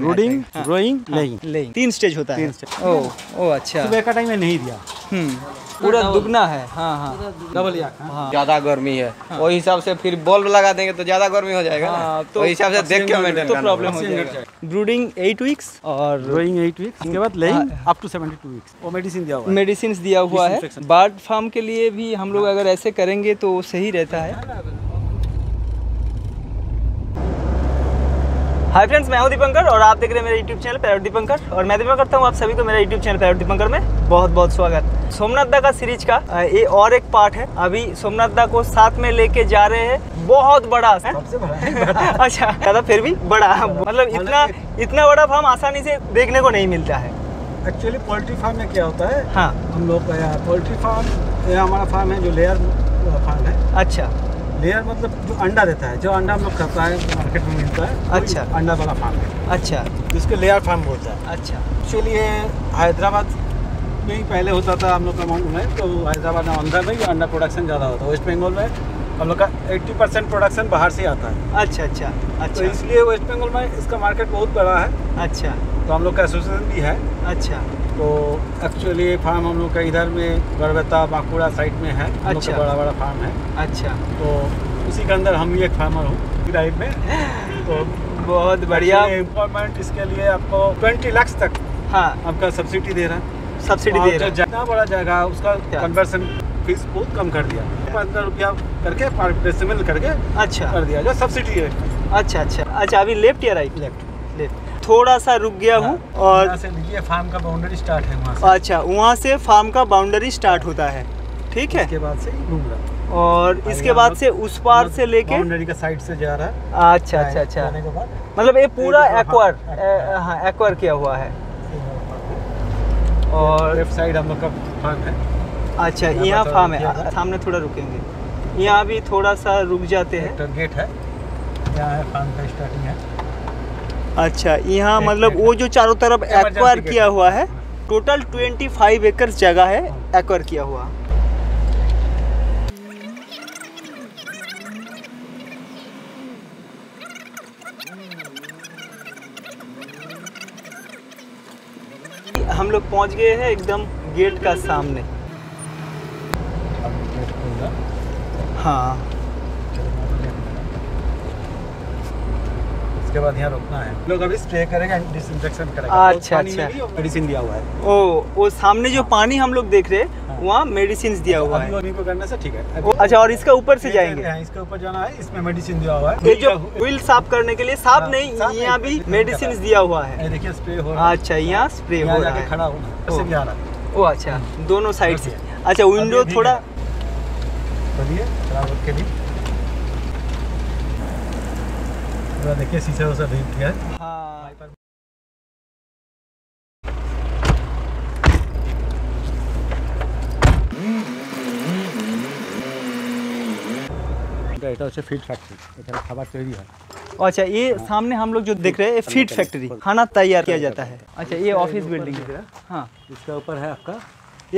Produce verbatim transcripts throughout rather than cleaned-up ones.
रूडिंग, growing, laying, तीन stage होता है। ओह अच्छा, सुबह का टाइम में नहीं दिया, पूरा दुगना है। हाँ हाँ डबल याक। हाँ। ज्यादा गर्मी है, हाँ। वही हिसाब से फिर बल्ब लगा देंगे तो ज्यादा गर्मी हो जाएगा, हाँ, तो वही हिसाब से देख के मेंटेन करना है। ब्रूडिंग एट वीक्स और ग्रोइंग एट वीक्स, उसके बाद laying up to seventy two weeks. और मेडिसिन दिया हुआ है, मेडिसिन दिया हुआ है। बर्ड फार्म के लिए भी हम लोग अगर ऐसे करेंगे तो सही रहता है। हाय फ्रेंड्स, मैं हूं दीपंकर और आप देख रहे हैं मेरा यूट्यूब चैनल पैरट दीपंकर। और मैं दीपंकर करता हूं आप सभी को मेरा यूट्यूब चैनल पैरट दीपंकर में बहुत बहुत स्वागत। सोमनाथ दा का सीरीज का ये और एक पार्ट है। अभी सोमनाथ दा को साथ में लेके जा रहे हैं। बहुत बड़ा है, सबसे बड़ा है। अच्छा दादा, फिर भी बड़ा, मतलब इतना इतना बड़ा फार्म आसानी से देखने को नहीं मिलता है। एक्चुअली पोल्ट्री फार्म में क्या होता है, हाँ हम लोग पोल्ट्री फार्म, यह हमारा फार्म है जो लेयर फार्म है। अच्छा, लेयर मतलब जो अंडा देता है, जो अंडा हम लोग खाता है मार्केट में मिलता है। अच्छा, अंडा वाला फार्म है। अच्छा, जिसको लेयर फार्म बोलता है। अच्छा, एक्चुअली ये हैदराबाद में ही पहले होता था हम लोग का अमाउंट में, तो हैदराबाद आंध्र में अंडा प्रोडक्शन ज़्यादा होता है। वेस्ट बंगाल में हम लोग का एट्टी परसेंट प्रोडक्शन बाहर से आता है। अच्छा अच्छा अच्छा, तो इसलिए वेस्ट बंगाल में इसका मार्केट बहुत बड़ा है। अच्छा, तो हम लोग का एसोसिएशन भी है। अच्छा, तो एक्चुअली फार्म हम लोग का इधर में गरबेता बाकुड़ा साइड में है। अच्छा, बड़ा बड़ा फार्म है। अच्छा, तो उसी के अंदर हम भी एक फार्मर हूँ लाइफ में, तो बहुत बढ़िया इम्पोर्टेंट। इसके लिए आपको ट्वेंटी लाख तक, हाँ, आपका सब्सिडी दे रहा है। सब्सिडी दे रहा है, जितना बड़ा जगह उसका कन्वर्सन फीस बहुत कम कर दिया, पंद्रह रुपया करके पार्टिसिपेंट करके अच्छा कर दिया जो सब्सिडी है। अच्छा अच्छा अच्छा, अभी लेफ्ट या राइट? Left left. थोड़ा सा रुक गया हूँ और ये फार्म का बाउंड्री स्टार्ट है वहाँ से। अच्छा, वहाँ से फार्म का बाउंड्री स्टार्ट होता है, ठीक है। इसके बाद से और इसके बाद से उस पार से लेके बाउंड्री का साइड से जा रहा है। अच्छा अच्छा अच्छा, मतलब ये पूरा एक्वायर, हाँ एक्वायर किया हुआ है। और लेफ्ट साइड हम लोग का फार्म है। अच्छा, यहाँ फार्म है, सामने थोड़ा रुकेंगे, यहाँ भी थोड़ा सा रुक जाते हैं। गेट है, यहाँ फार्म का स्टार्टिंग है। अच्छा, यहाँ मतलब वो जो चारों तरफ एक्वायर किया हुआ है, टोटल पच्चीस एकड़ जगह है एक्वायर किया हुआ। हम लोग पहुँच गए हैं एकदम गेट का सामने। हाँ, इसके बाद यहाँ रोकना है। लोग अभी स्प्रे करेंगे, डिसइंफेक्शन करेंगे। अच्छा अच्छा, मेडिसिन दिया हुआ है। ओ वो सामने जो पानी हम लोग देख रहे हैं वहाँ मेडिसिन दिया हुआ है। इनको करने से ठीक है। अच्छा, और इसका ऊपर से जाएंगे, इसके ऊपर जाना है, इसमें मेडिसिन दिया हुआ है। ये जो व्हील साफ करने के लिए, साफ नहीं, यहाँ भी मेडिसिन दिया हुआ है। देखिए स्प्रे हो रहा है। अच्छा, यहाँ स्प्रे हो रहा है, खड़ा होना। ओ अच्छा, दोनों साइड से। अच्छा, विंडो थोड़ा देखिए, शीशा वैसा भेज दिया है। हाँ, এটা হচ্ছে ফিড ফ্যাক্টরি, এখানে খাবার তৈরি হয়। अच्छा, ये सामने हम लोग जो देख रहे हैं फीड फैक्ट्री, खाना तैयार किया जाता है। अच्छा, ये ऑफिस बिल्डिंग की तरह। हाँ, इसका ऊपर है आपका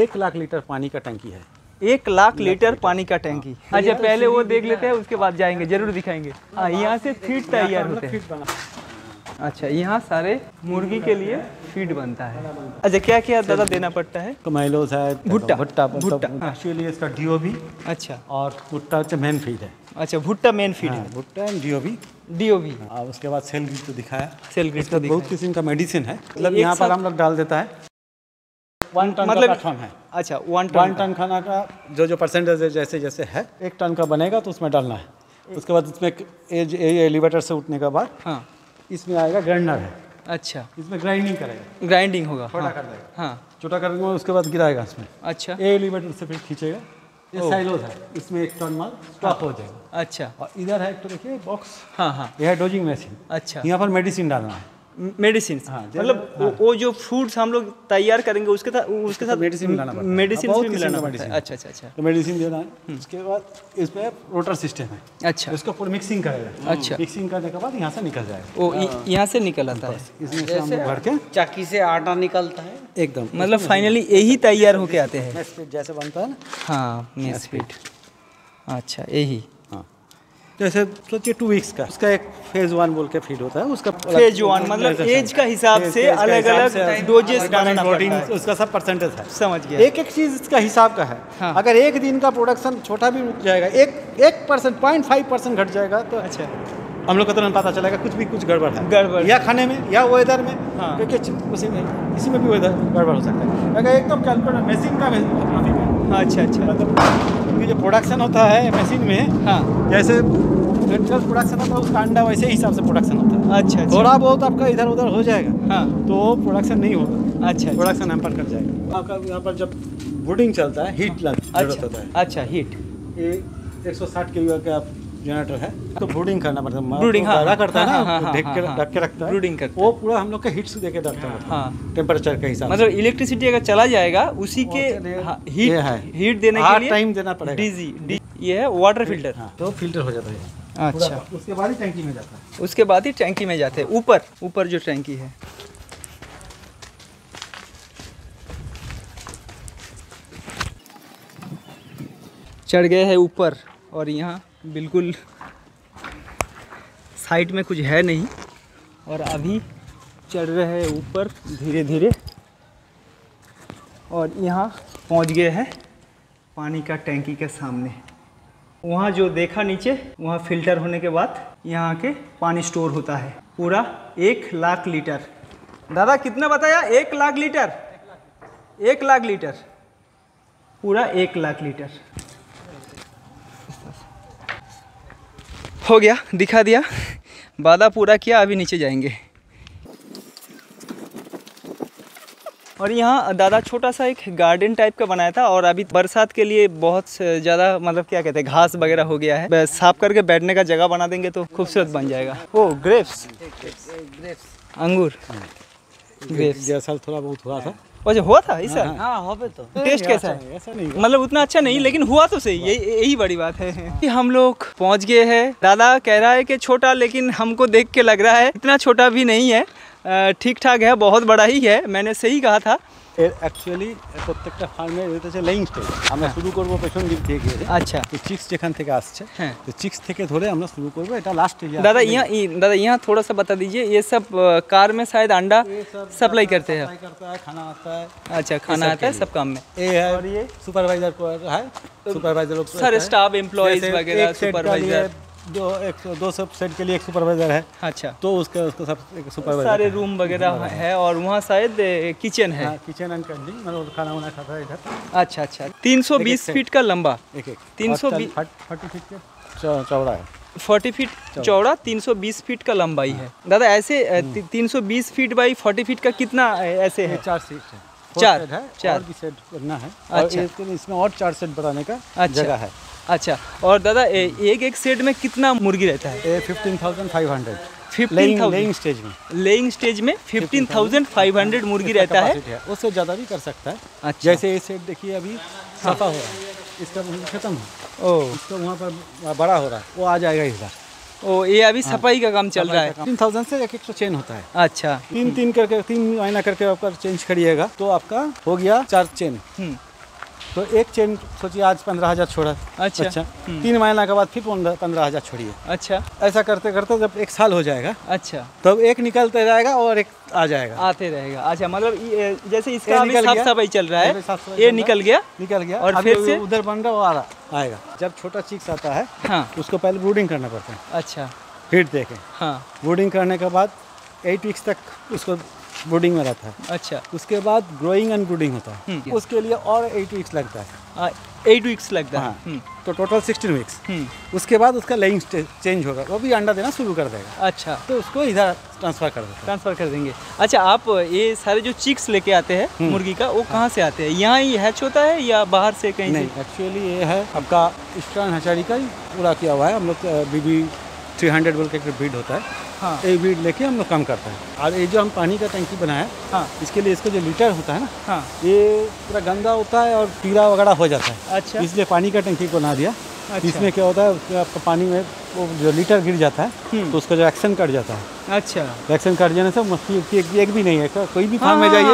एक लाख लीटर पानी का टंकी है। एक लाख लीटर पानी का टैंकी। अच्छा, पहले वो देख लेते हैं, उसके बाद जाएंगे, जरूर दिखाएंगे। यहाँ से फीड तैयार होते हैं। अच्छा, यहाँ सारे मुर्गी के लिए फीड बनता है। अच्छा, क्या क्या दादा देना पड़ता है? कमाइलोस है, भुट्टा भुट्टा भुट्टा एक्चुअली इसका डीओबी। अच्छा, और भुट्टा मेन फीड है। अच्छा, भुट्टा मेन फीड है, भुट्टा एंड डीओबी। डीओबी, उसके बाद सेल ग्रीड तो दिखाया, सेल ग्रीड तो बहुत किस्म का मेडिसिन है, मतलब यहाँ पर हम लोग डाल देता है। वन टन मतलब का है। अच्छा, वन टन वन टन खाना का जो जो परसेंटेज जैसे जैसे है, एक टन का बनेगा तो उसमें डालना है। उसके बाद इसमें एज एलिवेटर से उठने के बाद, हाँ, इसमें आएगा ग्राइंडर है। अच्छा, इसमें ग्राइंडिंग करेगा, ग्राइंडिंग होगा, छोटा हाँ, कर देगा। हाँ, छोटा करेंगे, उसके बाद गिराएगा इसमें। अच्छा, एलिवेटर से फिर खींचेगा। ये साइलोज है, इसमें एक टन माल स्टॉक हो जाएगा। अच्छा, और इधर है एक तो देखिए बॉक्स। हाँ हाँ, यह है डोजिंग मशीन। अच्छा, यहाँ पर मेडिसिन डालना है, मेडिसिन। हाँ, मतलब हाँ, वो जो फूड्स हम लोग तैयार करेंगे उसके साथ उसके साथ मेडिसिन मिलाना पड़ता है, मेडिसिन भी मिलाना पड़ता है। अच्छा अच्छा अच्छा, तो मेडिसिन देना है। उसके बाद इसमें रोटर सिस्टम है। अच्छा, इसको पूरा मिक्सिंग करेगा। अच्छा, मिक्सिंग करने के बाद यहाँ से निकल जाएगा। ओ यहाँ से निकल आता है, इसमें भर के चाकी से आटा निकलता है एकदम, मतलब फाइनली यही तैयार होके आते हैं जैसे बनता है ना। हाँ, अच्छा यही। जैसे सोचिए टू वीक्स का उसका एक फेज वन बोल के फीड होता है, उसका फेज वन मतलब एज का हिसाब से अलग अलग डोजेस डालना पड़ता है, उसका सब परसेंटेज है। समझ गया, एक एक चीज़ इसका हिसाब का है। हाँ। अगर एक दिन का प्रोडक्शन छोटा भी रुक जाएगा, एक एक परसेंट पॉइंट फाइव परसेंट घट जाएगा तो अच्छा हम लोग को तुरंत पता चलेगा कुछ भी कुछ गड़बड़ है, गड़बड़ या खाने में या वेदर में। हाँ। क्योंकि उसी में इसी में भी वेदर गड़बड़ हो सकता है अगर एकदम कैलकुलेटर मशीन का काफ़ी। अच्छा अच्छा, मतलब जो प्रोडक्शन होता है मशीन में। हाँ। जैसे नेचुरल प्रोडक्शन होता है उसका अंडा वैसे ही हिसाब से प्रोडक्शन होता है। अच्छा, थोड़ा बहुत आपका इधर उधर हो जाएगा। हाँ। तो प्रोडक्शन नहीं होगा। अच्छा, प्रोडक्शन हैम्पर कर जाएगा आपका। यहाँ पर जब वुडिंग चलता है हीट लगता है। अच्छा, हीट ये एक सौ साठ किलो का जनरेटर है तो ब्रूडिंग करना पड़ता है। ब्रूडिंग हाँ, करता है ना, हाँ, हाँ, ढक के हाँ, हाँ, रखता है ब्रूडिंग करता है। वो पूरा हम लोग के हीट से देके रखता है। हाँ। टेम्परेचर के हिसाब मतलब इलेक्ट्रिसिटी अगर चला जाएगा उसी के हीट हीट देने के लिए टाइम देना पड़ेगा। डीजी ये है वाटर फिल्टर। तो फिल्टर हो जाता है। अच्छा, उसके बाद ही टैंकी में जाता है। उसके बाद ही टैंकी में जाते हैं ऊपर ऊपर जो टैंकी है। चढ़ गए है ऊपर और यहाँ बिल्कुल साइड में कुछ है नहीं और अभी चढ़ रहे हैं ऊपर धीरे धीरे और यहाँ पहुँच गए हैं पानी का टैंकी के सामने। वहाँ जो देखा नीचे वहाँ फिल्टर होने के बाद यहाँ के पानी स्टोर होता है पूरा एक लाख लीटर। दादा कितना बताया? एक लाख लीटर। एक लाख लीटर पूरा एक लाख लीटर हो गया, दिखा दिया, वादा पूरा किया। अभी नीचे जाएंगे और यहाँ दादा छोटा सा एक गार्डन टाइप का बनाया था और अभी बरसात के लिए बहुत ज़्यादा मतलब क्या कहते हैं घास वगैरह हो गया है, साफ करके बैठने का जगह बना देंगे तो खूबसूरत बन जाएगा। ओ ग्रेप्स, अंगूर, ग्रेप्स जैसा थोड़ा बहुत हुआ था। अच्छा, हुआ था इस साल? हाँ, हो तो टेस्ट कैसा है? ऐसा नहीं मतलब उतना अच्छा नहीं लेकिन हुआ तो सही, यही यही बड़ी बात है कि हम लोग पहुंच गए हैं। दादा कह रहा है कि छोटा, लेकिन हमको देख के लग रहा है इतना छोटा भी नहीं है, ठीक ठाक है, बहुत बड़ा ही है। मैंने सही कहा था। एक्चुअলি প্রত্যেকটা ফার্মে এটা হচ্ছে লেইং স্টেজ। আমরা শুরু করব পেছন দিক থেকে। আচ্ছা, তো চিক্স যেখান থেকে আসছে তো চিক্স থেকে ধরে আমরা শুরু করব, এটা লাস্ট স্টেজ। দাদা यहां दादा यहां थोड़ा सा बता दीजिए, ये सब कार में शायद अंडा सप्लाई करते हैं? सप्लाई करता है, खाना आता है। अच्छा, खाना आता है सब काम में। और ये सुपरवाइजर को है, सुपरवाइजर लोग सारे स्टाफ एम्प्लॉइज वगैरह सुपरवाइजर जो एक सौ दो सब सेट के लिए एक सुपरवाइजर है। अच्छा, तो उसका उसका सब एक सुपरवाइजर सारे रूम वगैरह है और वहाँ शायद किचन है। हाँ, किचन एंड कैंटीन, मतलब खाना वाना खाता है इधर। अच्छा अच्छा, तीन सौ बीस फीट का लंबा, एक एक तीन सौ बीस चालीस फीट का चौड़ा है, चालीस फीट चौड़ा, तीन सौ बीस फीट का लंबाई है। दादा ऐसे तीन सौ बीस फीट बाई चालीस फीट का कितना ऐसे है? चार सीट है, चार है, चार भी सेट करना है। अच्छा, इसमें और चार सेट बनाने का जगह है। अच्छा, और दादा ए, एक एक सेट में कितना मुर्गी रहता है? Fifteen thousand five hundred. Laying stage में लेइंग स्टेज में फिफ्टीन थाउजेंड फाइव हंड्रेड मुर्गी रहता है, है। उससे ज़्यादा भी कर सकता है। अच्छा, जैसे ये सेट देखिए अभी सफा हो रहा है, इसका मुर्गी खत्म हो, ओह इसका वहाँ पर बड़ा हो रहा है, वो आ जाएगा इधर। ओ ये अभी सफाई का काम चल रहा है। तीन थाउजेंड से एक एक सौ चेन होता है। अच्छा, तीन तीन करके तीन महीना करके आपका चेंज करिएगा तो आपका हो गया चार चेन। तो एक चेन सोचिए आज पंद्रह हज़ार छोड़ा। अच्छा, अच्छा। तीन महीना के बाद फिर पंद्रह हज़ार छोड़िए। अच्छा, ऐसा करते करते जब एक साल हो जाएगा। अच्छा, तब तो एक निकलते जाएगा और एक आ जाएगा, आते रहेगा। अच्छा, मतलब जैसे इसका अभी साफ सफाई चल रहा है, ये निकल गया निकल गया और फिर से उधर बन रहा, वो आ रहा आएगा। जब छोटा चिक्स आता है उसको पहले ब्रूडिंग करना पड़ता है। अच्छा, हीट देखें। हाँ, ब्रूडिंग करने के बाद एट वीक्स तक उसको ब्रूडिंग में रहता है। अच्छा, उसके बाद ग्रोइंग एंड ब्रूडिंग होता है, उसके लिए और एट वीक्स लगता है। एट वीक्स लगता है, तो टोटल सिक्सटीन वीक्स। उसके बाद उसका लेइंग चेंज होगा, वो भी अंडा देना शुरू कर देगा। अच्छा, तो उसको इधर ट्रांसफर कर देंगे ट्रांसफर कर देंगे अच्छा, आप ये सारे जो चिक्स लेके आते हैं मुर्गी का, वो कहाँ से आते हैं? यहाँ ही हैच होता है या बाहर से कहीं? नहीं, एक्चुअली ये है आपका इस्ट्रान हैचरी का ही पूरा किया हुआ है। हम लोग बीबी थ्री हंड्रेड बोल के ब्रीड होता है। हाँ, एक बीड लेके हम लोग काम करते हैं। और ये जो हम पानी का टंकी बनाया है। हाँ, इसके लिए इसका जो लीटर होता है ना। हाँ, ये पूरा गंदा होता है और पीला वगैरह हो जाता है। अच्छा, इसलिए पानी का टंकी बना दिया। अच्छा, इसमें क्या होता है आपका पानी में वो जो लीटर गिर जाता है तो उसका जो एक्शन कट जाता है। अच्छा, एक्शन कट जाने से मक्खी एक, एक भी नहीं है। कोई भी फार्म में जाइए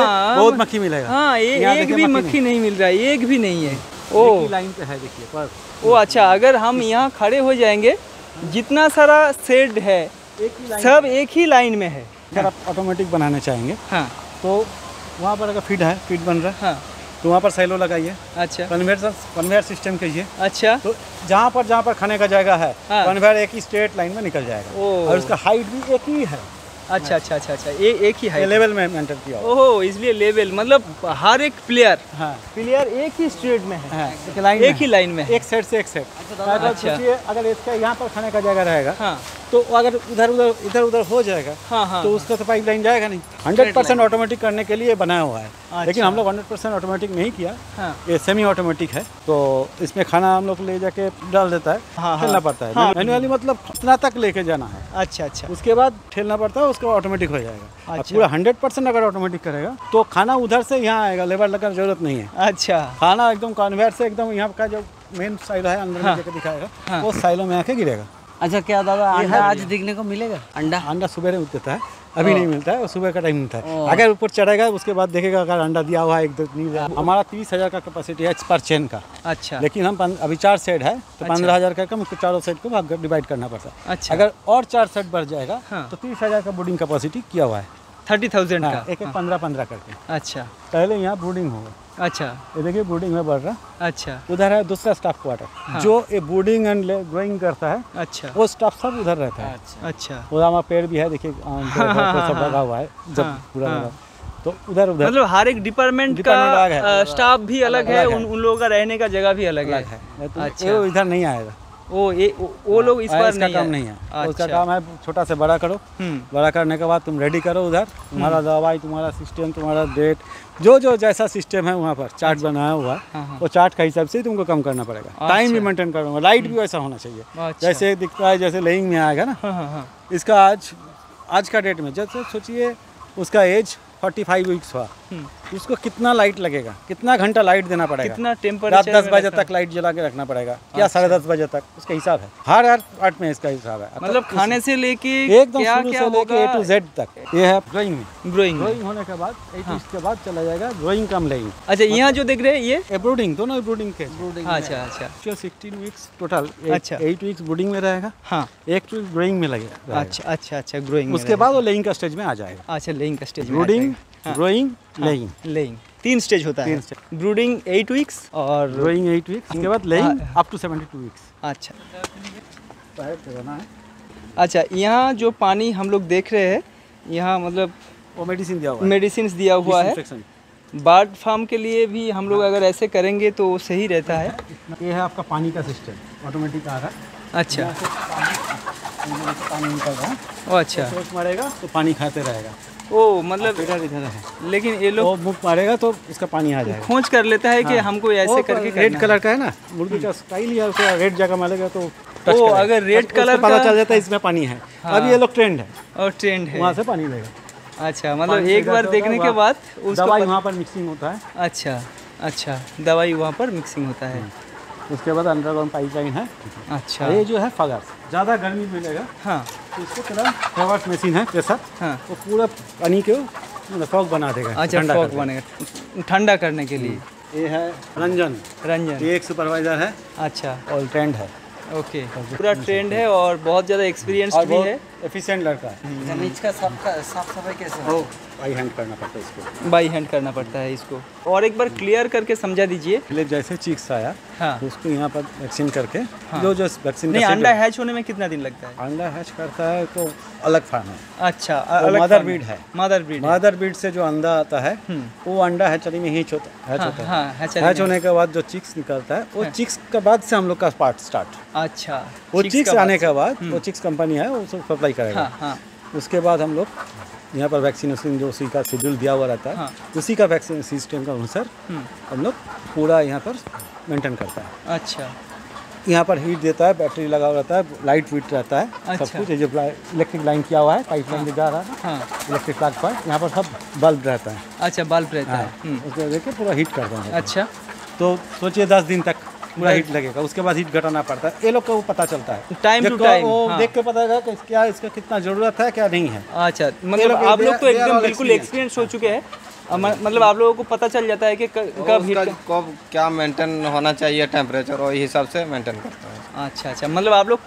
बहुत मक्खी मिलेगा। हाँ, एक भी मक्खी नहीं मिल रहा है, एक भी नहीं है। ओ लाइन पे है देखिए। ओ अच्छा, अगर हम यहाँ खड़े हो जाएंगे जितना सारा शेड है एक सब एक ही लाइन में है। अगर आप ऑटोमेटिक बनाना चाहेंगे हाँ तो वहाँ पर अगर फीड है, फीड बन रहा है हाँ तो वहाँ पर सैलो लगाइए। अच्छा कन्वेयर कन्वेयर सिस्टम कीजिए। अच्छा तो जहाँ पर जहाँ पर खाने का जगह है हाँ। कन्वेयर एक ही स्ट्रेट लाइन में निकल जाएगा और उसका हाइट भी एक ही है। अच्छा अच्छा अच्छा अच्छा ए, एक ही हाइट लेवल में मेंटेन किया। ओह इसलिए लेवल मतलब हर एक प्लेयर हाँ प्लेयर एक ही स्ट्रेट में है हाँ। एक, लाइन एक में ही लाइन में है। एक सेट से एक सेट। अच्छा अगर इसका यहाँ पर खाने का जगह रहेगा हाँ तो अगर उधर उधर इधर उधर हो जाएगा हाँ हाँ तो उसका तो पाइप लाइन जाएगा नहीं। हंड्रेड परसेंट ऑटोमेटिक करने के लिए बनाया हुआ है लेकिन हम लोग हंड्रेड परसेंट ऑटोमेटिक नहीं किया, ये सेमी ऑटोमेटिक है तो इसमें खाना हम लोग ले जाके डाल देता है, ठेलना पड़ता है मैनुअली मतलब कितना तक लेके जाना है। अच्छा अच्छा उसके बाद ठेलना पड़ता है, उसका ऑटोमेटिक हो जाएगा। अच्छा। पूरा हंड्रेड परसेंट अगर ऑटोमेटिक करेगा तो खाना उधर से यहाँ आएगा, लेबर लगाने की जरूरत नहीं है। अच्छा खाना एकदम कॉन्वेयर से एकदम यहाँ का जो मेन साइलो है अंदर हाँ। दिखाएगा हाँ। वो साइलो में आके गिरेगा। अच्छा क्या दादा अंडा आज दिखने को मिलेगा? अंडा अंडा सुबह में उगता है, अभी नहीं मिलता है, सुबह का टाइम मिलता है। अगर ऊपर चढ़ेगा उसके बाद देखेगा अगर अंडा दिया हुआ है एक दो नहीं। हमारा तीस हजार का कैपेसिटी है पर चेन का। अच्छा लेकिन हम अभी चार सेट है तो पंद्रह हजार का कम उसको चारों सेट को भाग डिवाइड करना पड़ता है। अच्छा अगर और चार सेट बढ़ जाएगा हाँ। तो तीस हजार का ब्रूडिंग कैपेसिटी किया हुआ है, थर्टी थाउजेंड का एक एक पंद्रह पंद्रह करके। अच्छा पहले यहाँ ब्रूडिंग होगा। अच्छा ये देखिए बोर्डिंग में बढ़ रहा। अच्छा उधर है दूसरा स्टाफ क्वार्टर हाँ। जो ये बोर्डिंग एंड ग्रोइंग करता है। अच्छा वो स्टाफ सब उधर रहता है। अच्छा उधर पेड़ भी है देखिए सब लगा हुआ है जब पूरा हाँ। तो उधर उधर मतलब हर एक डिपार्टमेंट का स्टाफ भी अलग है, उन लोगों का रहने का जगह भी अलग है। इधर नहीं आएगा वो ये वो लोग इस बार नहीं काम नहीं है। अच्छा। उसका काम है छोटा से बड़ा करो, बड़ा करने के बाद तुम रेडी करो उधर तुम्हारा दवाई, तुम्हारा सिस्टम, तुम्हारा डेट, जो जो जैसा सिस्टम है वहाँ पर चार्ट अच्छा। बनाया हुआ है वो चार्ट के हिसाब से तुमको कम करना पड़ेगा। अच्छा। टाइम भी मेंटेन करना, लाइट भी वैसा होना चाहिए। अच्छा। जैसे दिखता है जैसे लेइंग में आएगा ना इसका आज आज का डेट में जैसे सोचिए उसका एज फोर्टी फाइव वीक्स हुआ, उसको कितना लाइट लगेगा, कितना घंटा लाइट देना पड़ेगा, कितना टेम्परेचर दस बजे तक लाइट जला के रखना पड़ेगा या साढ़े दस बजे तक, उसका हिसाब है हर हर पार्ट में इसका हिसाब है। मतलब खाने से लेके एकदम शुरू से लेके ए टू जेड तक। ये है ग्रोइंग में, ग्रोइंग ग्रोइंग होने के बाद इसके बाद चला जाएगा ग्रोइंग कम लेंगे। अच्छा यहाँ जो देख रहे हैं ये ब्रूडिंग, दोनों ब्रूडिंग के। अच्छा अच्छा सिक्सटीन वीक्स टोटल। अच्छा एट वीक्स ब्रूडिंग में रहेगा हाँ, एक वीक ग्रोइंग में लगेगा। अच्छा अच्छा अच्छा ग्रोइंग उसके बाद वो लेइंग का स्टेज में आ जाएगा। अच्छा लेइंग का stage, brooding growing laying, laying तीन स्टेज होता है। ब्रूडिंग एट वीक्स और ग्रोइंग एट वीक्स, उसके बाद laying up to seventy two weeks. अच्छा अच्छा यहाँ जो पानी हम लोग देख रहे हैं यहाँ मतलब वो मेडिसिन दिया हुआ है, मेडिसिन दिया हुआ है बर्ड फार्म के लिए भी। हम लोग अगर ऐसे करेंगे तो सही रहता है। ये है आपका पानी का सिस्टम, ऑटोमेटिक आ रहा है। अच्छा पानी निकल रहा है। अच्छा मरेगा तो पानी खाते रहेगा। ओ मतलब इधर इधर है लेकिन ये लोग मुख मारेगा तो इसका पानी आ जाएगा, खोज कर लेता है कि हाँ। हमको ऐसे करके रेड कलर का है ना मुर्गी का स्टाइल या उसका रेड जगह मारेगा तो ओ अगर रेड कलर पता चल जाता है इसमें पानी है। हाँ। अब ये लोग ट्रेंड है और ट्रेंड है वहाँ से पानी लेगा। अच्छा मतलब एक बार देखने के बाद उसका वहाँ पर मिक्सिंग होता है। अच्छा अच्छा दवाई वहाँ पर मिक्सिंग होता है, उसके बाद अंडरग्राउंड पाइपलाइन है। अच्छा ये जो है फगर ज़्यादा गर्मी मिलेगा हाँ तो इसको थोड़ा फॉवर्स मशीन है प्रेशर हाँ वो पूरा पानी को फॉग बना देगा। अच्छा फॉग बनेगा ठंडा करने के लिए। ये है रंजन, रंजन ये एक सुपरवाइजर है। अच्छा और ट्रेंड है। ओके पूरा ट्रेंड है और बहुत ज़्यादा एक्सपीरियंस भी है, एफिशिएंट लड़का है। नीच का साफ साफ सफाई कैसे हो? बाई हैंड करना पड़ता है इसको, बाई हैंड करना पड़ता है इसको। और एक बार क्लियर करके समझा दीजिए। फिलिप जैसे चीक्स आया हाँ तो उसको यहाँ पर वैक्सीन करके हाँ। जो जो वैक्सीन नहीं अंडा हैच होने में कितना दिन लगता है? अंडा हैच करता है तो अलग फार्म है। अच्छा तो मदर ब्रीड है, मदर ब्रीड मदर ब्रीड से जो अंडा आता है वो अंडा हैचरी में ही हैच होने के बाद जो चिक्स निकलता है वो चिक्स के बाद से हम लोग का पार्ट स्टार्ट। अच्छा वो चिक्स आने के बाद वो चिक्स कंपनी है वो सप्लाई करेगा, उसके बाद हम लोग यहाँ पर वैक्सीनेशन जो उसी का शेड्यूल दिया हुआ रहता है हाँ। उसी का वैक्सीन सिस्टम का अनुसार हम लोग पूरा यहाँ पर मेंटेन करता है। अच्छा यहाँ पर हीट देता है, बैटरी लगा हुआ रहता है, लाइट वीट रहता है। अच्छा। सब कुछ जो इलेक्ट्रिक लाइन किया हुआ है, पाइप लाइन हाँ। जा रहा है हाँ। इलेक्ट्रिक प्लाग पर यहाँ पर सब बल्ब रहता है। अच्छा बल्ब रहता है, उसको देख के पूरा हीट करता है। अच्छा तो सोचिए दस दिन तक पूरा हीट लगेगा, उसके बाद हीट घटाना पड़ता है। ये लोग को पता चलता है टाइम टू टाइम वो हाँ। देख के पता लगा कि क्या इसका कितना जरूरत है क्या नहीं है। अच्छा मतलब आप लोग तो एकदम बिल्कुल एक्सपीरियंस हो चुके हैं मतलब आप लोगों को पता चल जाता है कि कब कब क्या मेंटेन होना चाहिए टेम्परेचर, और हिसाब से मेंटेन करता है। अच्छा अच्छा, मतलब आप लोग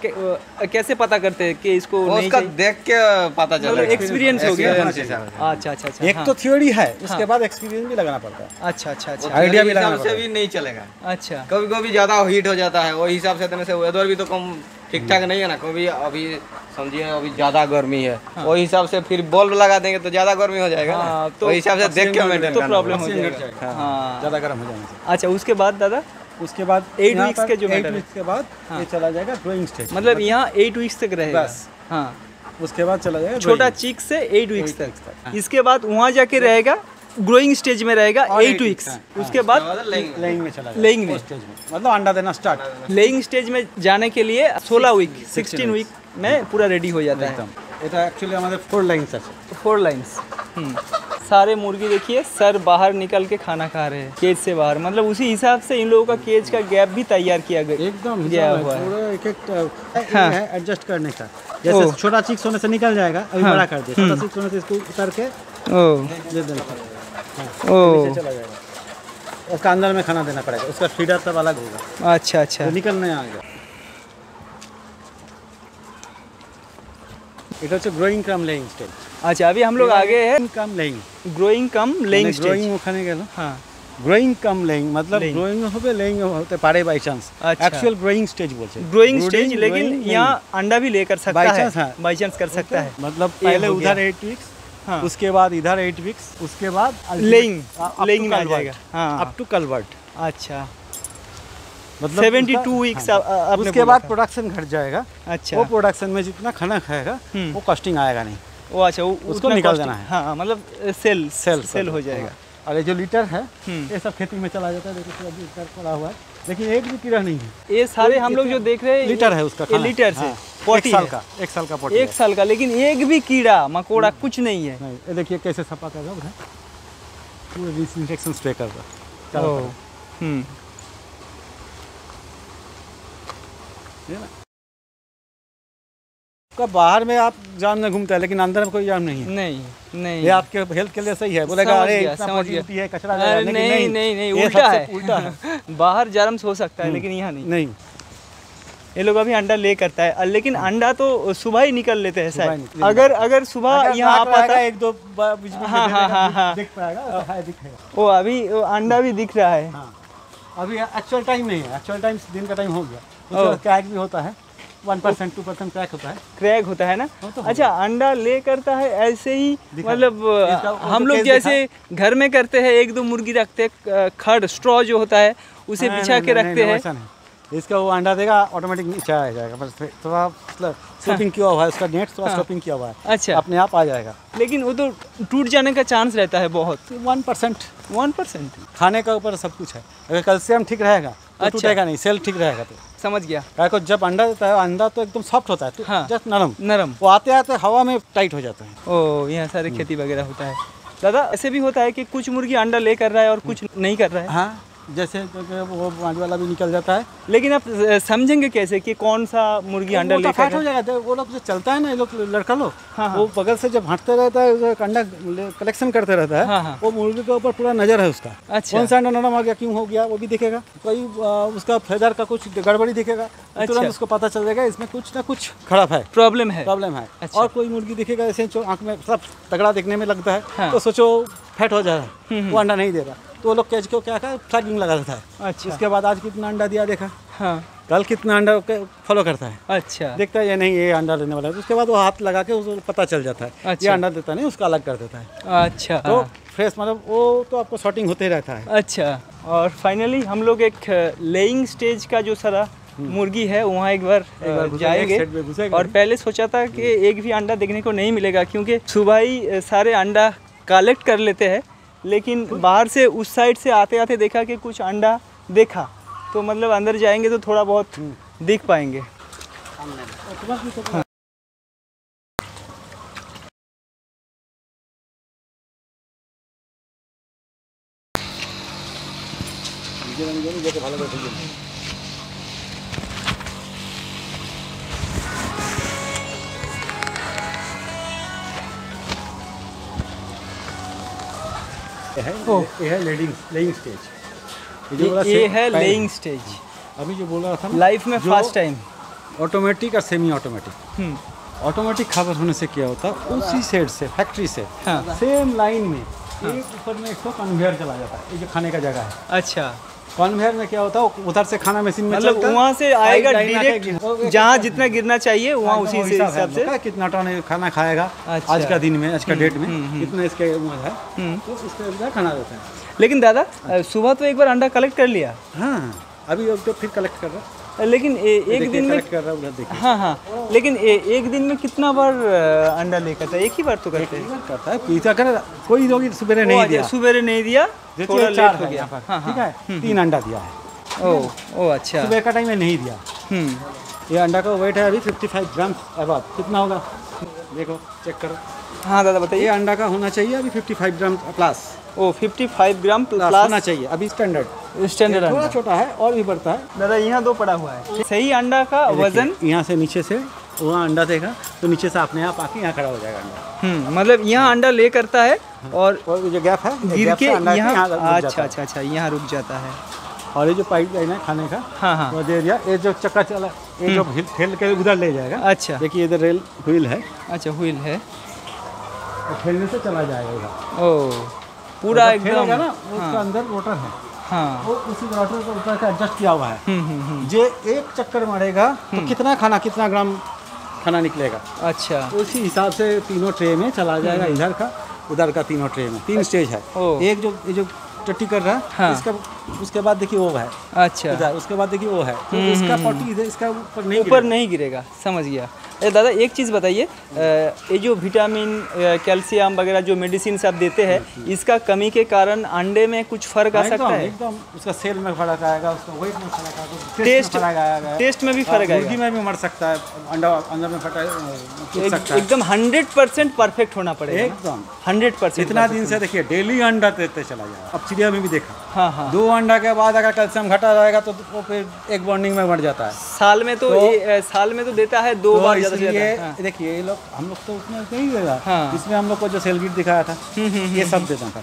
कैसे पता करते हैं कि इसको उसका देख के पता चलता है, एक्सपीरियंस हो गया। अच्छा अच्छा अच्छा, एक तो थ्योरी है, उसके बाद एक्सपीरियंस भी लगाना पड़ता है। अच्छा अच्छा अच्छा, आइडिया भी लगाना पड़ता है, नहीं चलेगा। अच्छा, कभी कभी ज्यादा हीट हो जाता है, वही हिसाब से देने से वेदर भी तो कम ठीक ठाक नहीं है ना, कभी अभी समझिए अभी ज्यादा गर्मी है, हाँ। वही हिसाब से फिर बल्ब लगा देंगे तो ज्यादा गर्मी हो जाएगा, हाँ, तो हिसाब से देख के मेंटेन तो प्रॉब्लम हो जाएगा, हाँ, ज्यादा गर्म हो जाएगा। अच्छा, उसके बाद दादा उसके बाद एट वीक्स के जो वीक्स के बाद ये चला जाएगा ड्राइंग स्टेज, मतलब यहाँ एट वीक्स तक रहेगा, हाँ, उसके बाद चला जाएगा छोटा चीक से एट वीक्स तक। इसके बाद वहाँ जाके रहेगा ग्रोइंग स्टेज में रहेगा एट वीक्स, उसके बाद लेइंग में चला, लेइंग में मतलब अंडा देना स्टार्ट। लेइंग स्टेज में जाने के लिए सोलह वीक सिक्सटीन वीक में पूरा रेडी हो जाता है। ये एक्चुअली हमारे फोर लाइन्स है, फोर लाइन्स। सारे मुर्गी देखिए सर बाहर निकल के खाना खा रहे हैं केज से बाहर, मतलब उसी हिसाब से इन लोगों का केज का गैप भी तैयार किया गया एकदम गया हुआ है, एक एक है एडजस्ट करने का। जैसे छोटा चीक सोने से निकल जाएगा, अभी बड़ा कर दे, छोटा चीक सोने से इसको उतार के ओ चला जाएगा, उसका अंदर में खाना देना पड़ेगा, उसका फीडर सब अलग होगा। अच्छा अच्छा, तो निकलने आएगा। इधर से ग्रोइंग कम लेइंग स्टेज। अच्छा, अभी हम लोग आगे हैं cum laying, growing cum laying stage, growing खाने के हां ग्रोइंग कम लेइंग, मतलब ग्रोइंग होबे लेइंग होते पारे by chance. Actual growing stage बोलते हैं, ग्रोइंग स्टेज, लेकिन यहां अंडा भी लेकर सकता है बाय चांस कर सकता है, मतलब पहले उधर एट वीक्स, हाँ। उसके बाद इधर एट वीक्स, उसके बाद लेइंग लेइंग में आ जाएगा, हाँ, अप टू कलवर्ट। अच्छा, मतलब बहत्तर वीक्स, हाँ। उसके बाद प्रोडक्शन घट जाएगा। अच्छा, वो प्रोडक्शन में जितना खाना खाएगा वो कॉस्टिंग आएगा नहीं, वो अच्छा उसको निकाल देना है, हाँ, मतलब सेल सेल सेल हो जाएगा। और ये जो लीटर है ये सब खेती में चला जाता है, देखिए पड़ा हुआ है, लेकिन एक भी कीड़ा नहीं है। ये सारे हम लोग जो देख रहे हैं लीटर है उसका, लीटर से पोटी साल का, एक साल का पोटी, एक साल का, लेकिन एक भी कीड़ा मकोड़ा कुछ नहीं है। नहीं, देखिए कैसे सफा कर रहा है, पूरा डिसइंफेक्शन स्प्रे कर रहा है। हम्म, ये ना का बाहर में आप जाम में घूमता है, लेकिन अंदर में कोई जाम नहीं है। नहीं नहीं, ये आपके हेल्थ के लिए सही है, बोलेगा अरे इतना पॉजिटिविटी है, कचरा जा रहा है, लेकिन नहीं नहीं नहीं उल्टा है, उल्टा है। बाहर जर्म्स हो सकता है लेकिन यहाँ नहीं। नहीं, ये लोग अभी अंडा ले करता है, लेकिन अंडा तो सुबह ही निकल लेते हैं शायद, अगर अगर सुबह यहाँ आ पाता है एक दो बीच में, हाँ हाँ हाँ दिख पाएगा, वो अभी अंडा भी दिख रहा है। अभी एक्चुअल टाइम नहीं है, एक्चुअल टाइम दिन का टाइम हो गया, क्रैक भी होता है one percent two percent crack होता है, क्रैक होता है ना। तो अच्छा, अंडा ले करता है ऐसे ही, मतलब हम लोग जैसे घर में करते हैं, एक दो मुर्गी रखते हैं, खड़ स्ट्रॉ जो होता है उसे बिछा के रखते हैं, इसका वो अंडा देगा ऑटोमेटिक नीचे आ जाएगा, बस थोड़ा मतलब स्लिपिंग किया हुआ है उसका नेट, थोड़ा स्लिपिंग किया हुआ है। अच्छा, अपने आप आ जाएगा, लेकिन वो तो टूट जाने का चांस रहता है बहुत, वन परसेंट वन परसेंट खाने का ऊपर सब कुछ है। अगर कैल्शियम ठीक रहेगा तो अच्छा। टूटेगा नहीं, सेल ठीक रहेगा तो समझ गया। देखो जब अंडा देता है, अंडा तो एकदम सॉफ्ट होता है, तो हाँ। जस्ट नरम नरम, वो आते आते हवा में टाइट हो जाता है। ओ, यहाँ सारे खेती वगैरह होता है। दादा ऐसे भी होता है कि कुछ मुर्गी अंडा ले कर रहा है और कुछ नहीं कर रहा है। हाँ, जैसे तो वो मांझ वाला भी निकल जाता है, लेकिन आप समझेंगे कैसे कि कौन सा मुर्गी अंडा ले कर रहा है? वो लोग जो चलता है ना, ये लोग लड़का लोग, हाँ हाँ। वो बगल से जब हटते रहता है, अंडा कलेक्शन करते रहता है, हाँ हाँ। वो मुर्गी के ऊपर पूरा नजर है उसका। अच्छा, कौन सा अंडा नरम आ गया, क्यों हो गया, वो भी दिखेगा। कोई उसका फेदर का कुछ गड़बड़ी दिखेगा, तुरंत उसको पता चल जाएगा इसमें कुछ ना कुछ खराब है, प्रॉब्लम है, प्रॉब्लम है। और कोई मुर्गी दिखेगा ऐसे आँख में सब तगड़ा दिखने में लगता है, तो सोचो फैट हो जा रहा है, वो अंडा नहीं दे रहा, तो वो लोग कैच को क्या है फ्लैगिंग लगा देता है। अच्छा, उसके बाद आज कितना अंडा दिया देखा, हाँ, कल कितना अंडा फॉलो करता है। अच्छा, देखता है ये नहीं ये अंडा लेने वाला है, उसके बाद वो हाथ लगा के उसको पता चल जाता है। अच्छा, ये अंडा देता नहीं, उसका अलग कर देता है। अच्छा, तो फ्रेश मतलब वो तो आपको शॉर्टिंग होते रहता है। अच्छा, और फाइनली हम लोग एक लेइंग स्टेज का जो सारा मुर्गी है वहाँ एक बार, एक बार जाएंगे, और पहले सोचा था कि एक भी अंडा देखने को नहीं मिलेगा, क्योंकि सुबह ही सारे अंडा कलेक्ट कर लेते हैं, लेकिन बाहर से उस साइड से आते आते देखा कि कुछ अंडा देखा, तो मतलब अंदर जाएंगे तो थोड़ा बहुत दिख पाएंगे। हाँ। ये है oh. ये है लेडिंग लेइंग स्टेज। ये, ये है लेइंग स्टेज। अभी जो बोल रहा था लाइफ में फर्स्ट टाइम ऑटोमेटिक और सेमी ऑटोमेटिक। ऑटोमेटिक खाबर होने से क्या होता है उसी सेट से फैक्ट्री से हाँ। सेम लाइन में हाँ। एक ऊपर में एक सौ कन्वेयर चला जाता है। ये जो खाने का जगह है अच्छा कॉन्वेयर में क्या होता है उधर से खाना मशीन में मतलब वहाँ से आएगा डायरेक्ट जहाँ जितना गिरना चाहिए वहाँ उसी से हिसाब से कितना टन खाना खाएगा आज का दिन में आज का डेट में कितना इसके है तो उसके अनुसार खाना देते हैं। लेकिन दादा सुबह तो एक बार अंडा कलेक्ट कर लिया हाँ अभी अब तो फिर कलेक्ट कर रहा है लेकिन ए, एक दिन में कर रहा उधर देखिए हाँ हाँ लेकिन ए, एक दिन में कितना बार अंडा लेकर था एक ही बार तो करते हैं करता है पीछा कर कोई लोग सुबह नहीं दिया सुबह नहीं दिया थोड़ा लेट हो गया हाँ, ठीक है तीन अंडा दिया है। ओ ओ अच्छा सुबह का टाइम में नहीं दिया। ये अंडा का वेट है अभी फिफ्टी फाइव ग्राम अबाउट कितना होगा देखो चेक करो। हाँ दादा बताइए अंडा का होना चाहिए अभी फिफ्टी फाइव ग्राम प्लस। ओ पचपन ग्राम प्लस होना चाहिए अभी स्टैंडर्ड स्टैंडर्ड थोड़ा छोटा है और भी बढ़ता है दादा यहाँ दो पड़ा हुआ है। सही अंडा का वजन यहाँ से नीचे से वहाँ अंडा देगा तो नीचे से अपने आप आके यहाँ खड़ा हो जाएगा अंडा मतलब यहाँ अंडा ले करता है और, और जो गैप है गिर के यहाँ अच्छा अच्छा अच्छा यहाँ रुक जाता है। और ये जो पाइप लाइन है खाने का हाँ हाँ वो दे दिया ये जो चक्का चला ये जो खेल के उधर ले जाएगा। अच्छा देखिए इधर रेल व्हील है अच्छा व्हील है खेलने से चला जाएगा। ओ पूरा एकदम ना उसका अंदर रोटर है हाँ वो उसी रोटर को ऊपर का एडजस्ट किया हुआ है। जो एक चक्कर मारेगा तो कितना खाना कितना ग्राम खाना निकलेगा अच्छा उसी हिसाब से तीनों ट्रे में चला जाएगा इधर का उधर का तीनों ट्रे में तीन स्टेज है। एक जो जो टट्टी कर रहा है हाँ। इसका उसके बाद देखिए वो है अच्छा उधर उसके बाद देखिए वो है तो इसका पॉटी इधर इसका ऊपर नहीं ऊपर नहीं गिरेगा समझ गया। ए दादा एक चीज़ बताइए ये जो विटामिन कैल्शियम वगैरह जो मेडिसिन आप देते हैं इसका कमी के कारण अंडे में कुछ फर्क आ सकता है एकदम उसका सेल में फर्क आएगा उसका वेट में फर्क आएगा टेस्ट आएगा टेस्ट में भी फर्क आएगा में भी मर सकता है अंडा अंदर में फटा एकदम हंड्रेड परसेंट परफेक्ट होना पड़ेगा एकदम हंड्रेड परसेंट। इतना दिन से देखिए डेली अंडा देते चला जाएगा अब चिड़िया में भी देखा हाँ हाँ दो अंडा के बाद अगर कैल्शियम घटा जाएगा तो फिर एक बॉन्डिंग में बढ़ जाता है साल में तो साल में तो देता है दो बार हाँ। देखिए ये लोग हम लोग तो उसमें नहीं देगा हाँ। इसमें हम लोग को जो सेलगीट दिखाया था ये सब देता था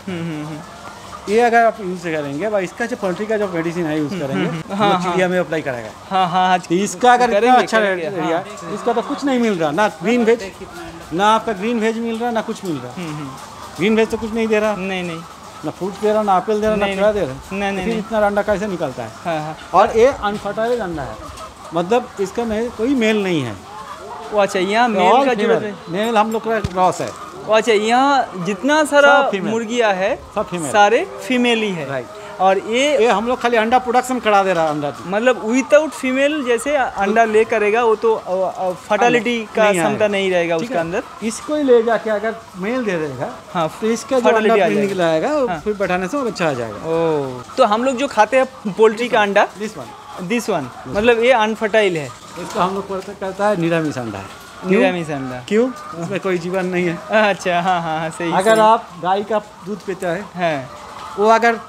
ये अगर आप यूज करेंगे भाई इसका जो पोल्ट्री का जो मेडिसिन है यूज करेंगे हाँ तो चिड़िया में अप्लाई करेगा हाँ हाँ इसका अगर इतना अच्छा एरिया इसका तो कुछ नहीं मिल रहा ना ग्रीन वेज ना आपका ग्रीन वेज मिल रहा ना कुछ मिल रहा ग्रीन वेज तो कुछ नहीं दे रहा नहीं नहीं ना फ्रूट दे रहा ना एप्पल दे रहा ना केला दे रहा है इतना अंडा कैसे निकलता है। और ये अनफर्टाइल अंडा है मतलब इसका कोई मेल नहीं है। अच्छा यहाँ मेल का जरूरत है मेल हम लोग का क्रॉस है। अच्छा यहाँ जितना सारा मुर्गियाँ है सब फीमेल सारे फीमेल ही है और ये ये हम लोग खाली अंडा प्रोडक्शन करा दे रहा है अंडा मतलब विदाउट फीमेल जैसे अंडा ले करेगा वो तो फर्टिलिटी का क्षमता नहीं रहेगा उसके अंदर। इसको ही ले जाके अगर मेल दे देगा हाँ तो इसका जो अंडा निकलाएगा फिर बैठाने से अच्छा आ जाएगा। ओ तो हम लोग जो खाते हैं पोल्ट्री का अंडा दिस वन मतलब ये अनफर्टाइल है इसका हम लोग कहता है निरामिष अंडा है निरामिष अंडा क्यों उसमें कोई जीवन नहीं है। अच्छा हाँ हाँ सही अगर सही। आप गाय का दूध पीते हैं है। वो अगर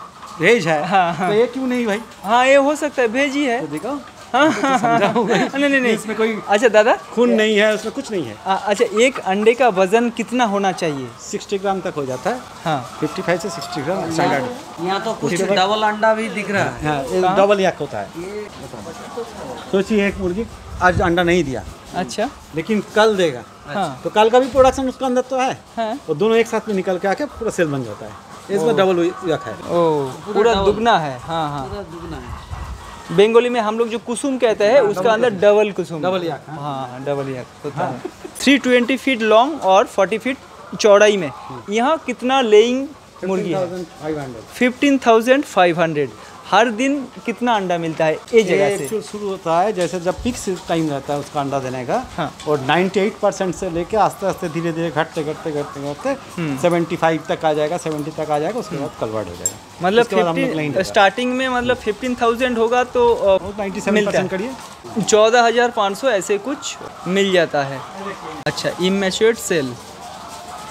भेज है हाँ, हाँ। तो ये क्यों नहीं भाई हाँ ये हो सकता है भेज ही है तो देखो हाँ, तो हाँ, तो हाँ, नहीं नहीं इसमें कोई अच्छा दादा खून नहीं है उसमें कुछ नहीं है। आ, अच्छा एक अंडे का वजन कितना होना चाहिए साठ ग्राम तक हो जाता है हाँ पचपन से साठ ग्राम स्टैंडर्ड। यहाँ तो कुछ डबल अंडा भी दिख रहा है हाँ, डबल यक होता है। सोचिए एक मुर्गी आज अंडा नहीं दिया अच्छा लेकिन कल देगा हाँ। तो कल का भी प्रोडक्शन उसके अंदर तो है और दोनों एक साथ में निकल के आके पूरा सेल बन जाता है। इसमें डबल यक है पूरा दुगना है हाँ हाँ दुगना है। बंगाली में हम लोग जो कुसुम कहते हैं उसका अंदर डबल कुसुम डबल याक हाँ डबल याक होता है। थ्री ट्वेंटी फीट लॉन्ग और फोर्टी फीट चौड़ाई में यहाँ कितना लेइंग मुर्गी है फिफ्टीन थाउजेंड फाइव हंड्रेड। हर दिन कितना अंडा मिलता है ये जगह से शुरू होता है जैसे जब पिक्स टाइम रहता है उसका अंडा देने का हाँ। और नाइन्टी एट परसेंट से लेके आस्ते आस्ते धीरे धीरे घटते घटते घटते घटते सेवेंटी फाइव तक आ जाएगा सेवेंटी तक आ जाएगा उसके बाद कलवर्ड हो जाएगा मतलब फिफ्टीन स्टार्टिंग में मतलब फिफ्टीन थाउजेंड होगा तो नाइन्टी सेवन परसेंट करिए चौदह हजार पाँच सौ ऐसे कुछ मिल जाता है। अच्छा इमेच्योर सेल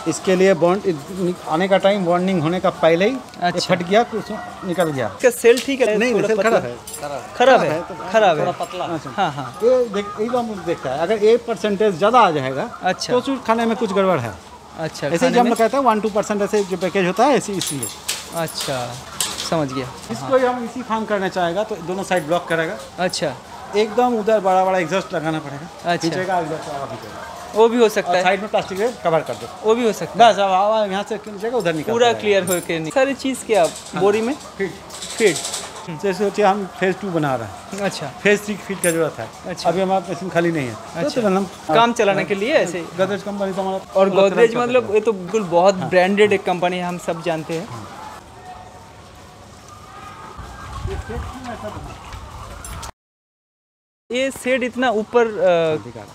इसके लिए बॉन्ड आने का टाइम बॉन्डिंग होने का पहले ही अच्छा। फट गया कुछ निकल गया इसका सेल ठीक है नहीं सेल खराब है खराब है खराब है पतला हाँ हाँ ये एकदम देखता है अगर एक परसेंटेज ज़्यादा आ जाएगा अच्छा तो खाने में कुछ गड़बड़ है। अच्छा ऐसे ही जो हम कहते हैं वन टू परसेंट ऐसे जो पैकेज होता है ऐसे इसलिए अच्छा समझ गया। इसको हम इसी फार्म करना चाहेगा तो दोनों साइड ब्लॉक करेगा। अच्छा एकदम उधर बड़ा बड़ा एग्जॉस्ट लगाना पड़ेगा। अच्छा वो भी हो सकता है, साइड में प्लास्टिक से कवर कर दो, वो भी हो सकता है। बस अब हवा यहाँ से खींचेगा उधर निकल पूरा क्लियर होके निकल। सारी चीज़ क्या बोरी में फिट फिट जैसे सोचिए हम फेज टू बना रहे हैं। अच्छा फेज थ्री फीट का जरूरत है। अच्छा अभी हमारा मशीन खाली नहीं है। अच्छा तो तो तो काम चलाने के लिए ऐसे गोदरेज कंपनी तो हमारा, और गोदरेज मतलब ये तो बिल्कुल बहुत ब्रांडेड एक कंपनी है, हम सब जानते हैं। ये सेड इतना ऊपर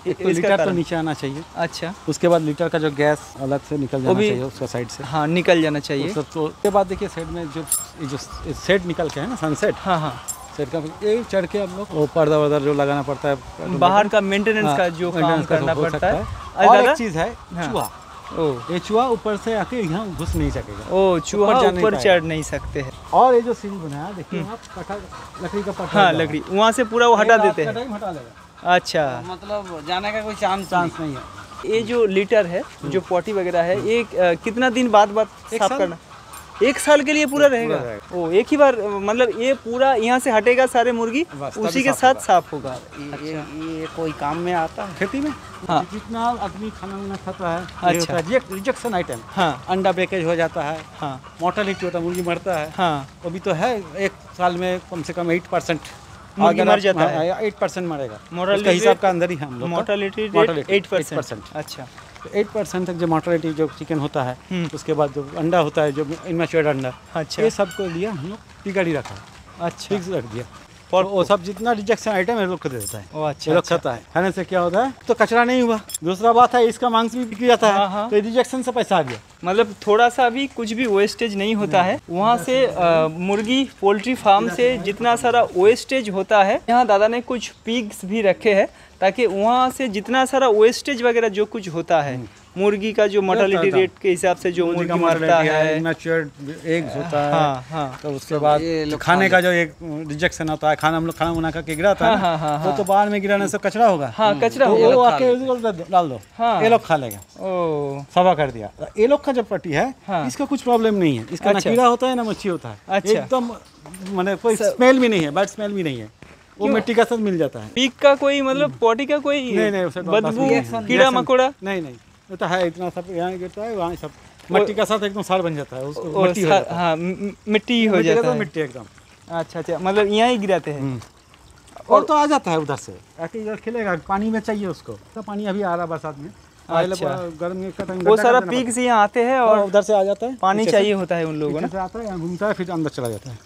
लीटर तो नीचे आना चाहिए। अच्छा उसके बाद लीटर का जो गैस अलग से निकल जाना चाहिए उसका साइड से। हाँ निकल जाना चाहिए। तो उसके बाद देखिए सेड में जो जो सेड निकल के है ना सनसेट। हाँ हाँ सेड का ये चढ़ के हम लोग पर्दा वर्दा जो लगाना पड़ता है बाहर का मेंटेनेंस का जो काम करना पड़ता है। और एक चीज़ है चूहा, ये चूहा ऊपर से आके यहाँ घुस नहीं सकेगा। ओ चूहा ऊपर चढ़ नहीं सकते हैं। और ये जो सीढ़ी बनाया देखिए लकड़ी का पत्थर। हाँ लकड़ी वहाँ से पूरा वो हटा देते हैं। अच्छा मतलब जाने का कोई चांस चांस नहीं है। ये जो लीटर है जो पॉटी वगैरह है ये कितना दिन बाद बाद साफ करना? एक साल के लिए पूरा रहेगा। ओ एक ही बार मतलब ये पूरा यहाँ से हटेगा सारे मुर्गी उसी के साथ साफ होगा। ये कोई काम में आता है खेती में। हाँ। जितना आदमी खाना वाना खाता है। अच्छा रिजेक्शन आइटम। हाँ अंडा ब्रेकेज हो जाता है। हाँ मोर्टेलिटी होता है, मुर्गी मरता है। हाँ वो भी तो है, एक साल में कम से कम एट परसेंट मुर्गी मर जाता है। एट परसेंट मरेगा मोर्टेलिटी हिसाब का अंदर ही हम लोग मोर्टेलिटी एट परसेंट। अच्छा एट परसेंट तक जो मोर्टेलिटी जो चिकन होता है, उसके बाद जो अंडा होता है जो इनमेच्योर अंडा। अच्छा ये सब को लिया हम लोग पिघड़ ही रखा। अच्छा फिक्स रख दिया और वो सब जितना रिजेक्शन आइटम है लोग को दे देता है। ओ अच्छा लोग खाता है खाने से क्या होता है तो कचरा नहीं हुआ। दूसरा बात है इसका मांस भी बिक जाता है तो रिजेक्शन से पैसा आ गया। मतलब थोड़ा सा भी कुछ भी वेस्टेज नहीं होता है वहाँ से। आ, मुर्गी पोल्ट्री फार्म से जितना सारा वेस्टेज होता है यहाँ दादा ने कुछ पिग्स भी रखे हैं ताकि वहाँ से जितना सारा वेस्टेज वगैरह जो कुछ होता है मुर्गी का जो मोर्टेलिटी रेट के हिसाब से जो मुर्गी मरता है इनमैच्योर एग्स होता है। हाँ हाँ तो उसके बाद खाने का जो एक रिजेक्शन होता है, खाना हम लोग खाना बना करके गिराता है वो तो बाहर में गिराने से कचरा होगा। हाँ कचरा होगा वो आके डाल दो ये लोग खा लेगा। ओ सवा कर दिया ये लोग का जो पट्टी है इसका कुछ प्रॉब्लम नहीं है। इसका ना कीड़ा होता है ना मच्छी होता है। एकदम मैंने कोई स्मेल भी नहीं है, बैड स्मेल भी नहीं है। वो मिट्टी का साथ मिल जाता है। पीक का कोई मतलब पॉटी का कोई नहीं नहीं बदबू कीड़ा मकोड़ा नहीं नहीं वो तो है। इतना सब यहाँ गिरता है वहाँ सब मिट्टी का साथ एकदम सार बन जाता है उसको मिट्टी हो जाता है। हाँ मिट्टी हो जाता है मिट्टी एकदम। अच्छा अच्छा मतलब यहाँ ही गिराते हैं और तो आ जाता है उधर से आके इधर खेलेगा। पानी में चाहिए उसको तो पानी अभी आ रहा है बरसात में। अच्छा गर्मी वो सारा पीक से यहाँ आते हैं और उधर से आ जाता है। पानी चाहिए होता है उन लोगों को आता है यहाँ घूमता है फिर अंदर चला जाता है।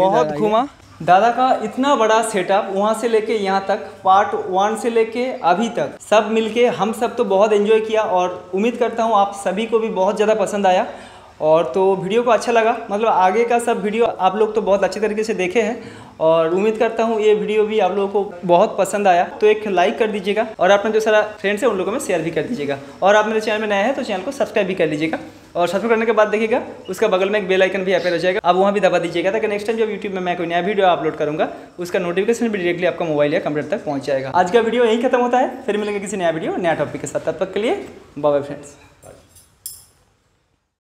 बहुत घुमा दादा का इतना बड़ा सेटअप वहाँ से लेके यहाँ तक पार्ट वन से लेके अभी तक सब मिलके हम सब तो बहुत एंजॉय किया और उम्मीद करता हूँ आप सभी को भी बहुत ज़्यादा पसंद आया। और तो वीडियो को अच्छा लगा मतलब आगे का सब वीडियो आप लोग तो बहुत अच्छे तरीके से देखे हैं और उम्मीद करता हूँ ये वीडियो भी आप लोगों को बहुत पसंद आया तो एक लाइक कर दीजिएगा और अपने जो सारा फ्रेंड्स हैं उन लोगों में शेयर भी कर दीजिएगा। और आप मेरे चैनल में नए हैं तो चैनल को सब्सक्राइब भी कर दीजिएगा और सब्सक्राइब करने के बाद देखिएगा उसका बगल में एक बेल आइकन भी अपेयर हो जाएगा, आप वहाँ भी दबा दीजिएगा ताकि नेक्स्ट टाइम जब यूट्यूब में मैं कोई नया वीडियो अपलोड करूँगा उसका नोटिफिकेशन भी डायरेक्टली आपका मोबाइल या कंप्यूटर तक पहुँच जाएगा। आज का वीडियो यहीं खत्म होता है, फिर मिलेंगे किसी नया वीडियो नया टॉपिक के साथ। तब तक के लिए बाय बाय फ्रेंड्स।